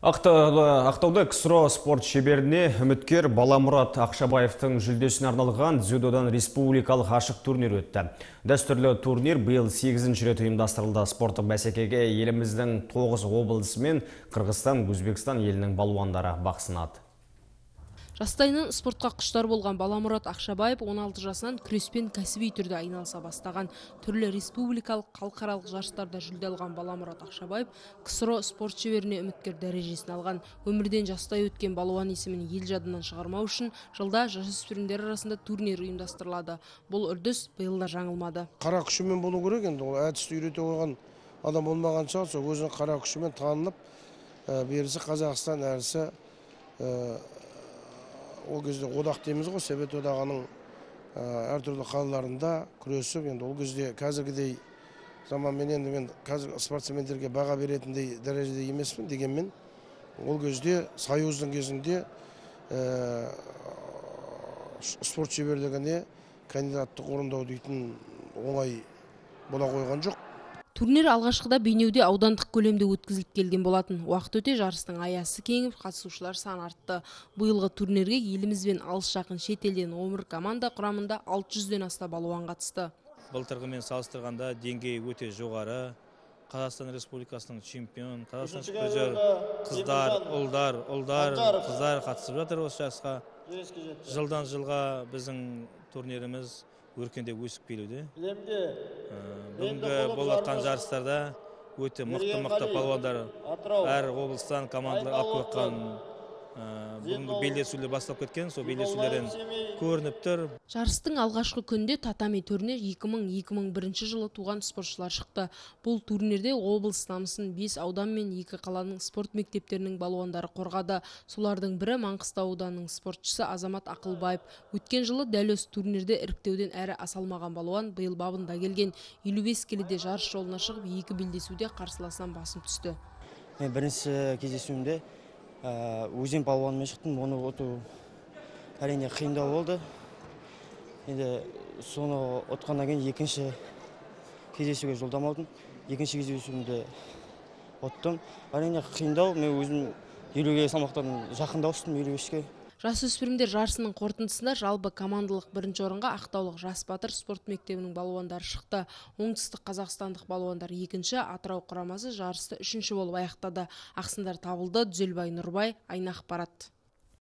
Ақтауда КСРО спорт шеберіне үміткер Баламұрат Ақшабаевтың жүлдесіне арналған дзюдодан республикалық ашық турнир өтті. Дәстүрлі турнир биыл 8-ші рет ұйымдастырылды. Спорттық бәсекеге еліміздің 9 облысы мен Қырғызстан, Өзбекстан елінің балуандары бақ сынады. Жастайынан спортқа құштар болған Баламұрат Ақшабаев 16 жасынан күреспен кәсіби түрде айналыса бастаған. Түрлі республикалық, халықаралық жарыстарда жүлде алған Баламұрат Ақшабаев КСРО спорт шеберіне үміткер дәрежесін алған. Өмірден жастай өткен балуан есімін ел жадынан шығармау үшін жылда жасөспірімдер арасында турнир ұйымдастырылады. Бұл үрдіс биыл да жаңылмады. Қара күшімен болу керек енді, ол әдісті үйрете қойған адам болмаған шығар, сол өзінің қара күшімен танылып, берісі Қазақстан, әрісі ол кезде одақ дейміз ғой, Совет одағының әртүрлі қалаларында күресіп, енді ол кезде қазіргідей заманмен енді мен қазір спортсмендерге баға беретіндей дәрежеде емеспін, дегенмен ол кезде союздың кезінде спорт шеберлігіне кандидаттық орындау дейтін оңай бола қойған жоқ. Турнир алғашқыда бейнеуде аудандық көлемде өткізіліп келген болатын. Уақыт өте жарыстың аясы кеңіп, қатысушылар саны артты. Биылғы турнирге елімізбен алыс жақын шетелден 11 команда құрамында 600-ден аста балуан қатысты. Былтырғымен салыстырғанда деңгей өте жоғары. Қазақстан Республикасының чемпион, Қазақстан спортшылары, қыздар қатысып жатыр осы жарысқа. Жылдан жылға біздің турниріміз өркенде өсіп келуде. Бүгінгі болған жарыстарда өте мықты-мықты балуандар әр облыстан командалар алып қойған. Бүгінгі белдесулер бастап кеткен, сол белдесулерден көрініп тұр. Жарыстың алғашқы күнде татами түріне 2000-2001 жылы туған спортшылар шықты. Бұл турнирде облыс намысын 5 аудан мен 2 қаланың спорт мектептерінің балуандары қорғады. Солардың бірі Маңғыстау ауданының спортшысы Азамат Ақылбаев. Өткен жылы дәл осы турнирде іріктеуден әрі асалмаған балуан биыл бабында келген 55 келіде жарыс жолына шығып, 2 белдесуде қарсыласынан басым түсті. Мен бірінші кездесуімде өзен балуанымен шықтым, оны оту әрине қиында болды. Енді соны отқаннан кейін екінші кездесуге жолдама алдым. Екінші кездесуімді оттым. Әрине қиында, мен өзім 50-ге салмақтан жақында түстім, 55-ке. Жасөспірімдер жарысының қорытындысында жалпы командалық бірінші орынға ақтаулық жас батыр спорт мектебінің балуандары шықты. Оңтүстік қазақстандық балуандар екінші, Атырау құрамасы жарысты үшінші болып аяқтады. Ақсындар табылды. Дүзелбай Нұрбай, Айнақ Парат.